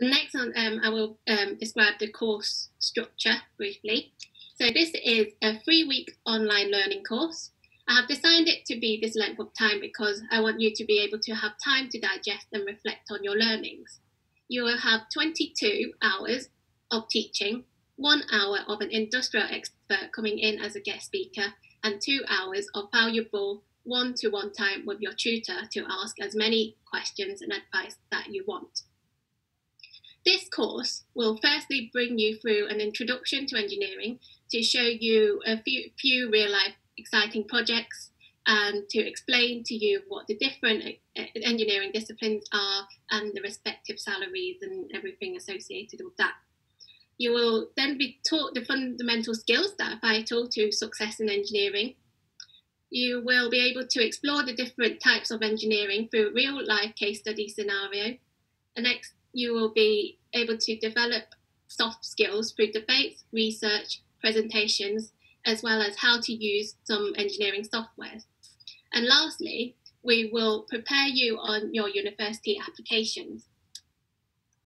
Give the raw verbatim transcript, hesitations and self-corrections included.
Next on, um, I will um, describe the course structure briefly. So this is a three-week online learning course. I have designed it to be this length of time because I want you to be able to have time to digest and reflect on your learnings. You will have twenty-two hours of teaching, one hour of an industrial expert coming in as a guest speaker, and two hours of valuable one-to-one time with your tutor to ask as many questions and advice that you want. This course will firstly bring you through an introduction to engineering to show you a few, few real-life exciting projects and to explain to you what the different engineering disciplines are and the respective salaries and everything associated with that. You will then be taught the fundamental skills that are vital to success in engineering. You will be able to explore the different types of engineering through real-life case study scenario. And next, you will be able to develop soft skills through debates, research, presentations, as well as how to use some engineering software. And lastly, we will prepare you on your university applications.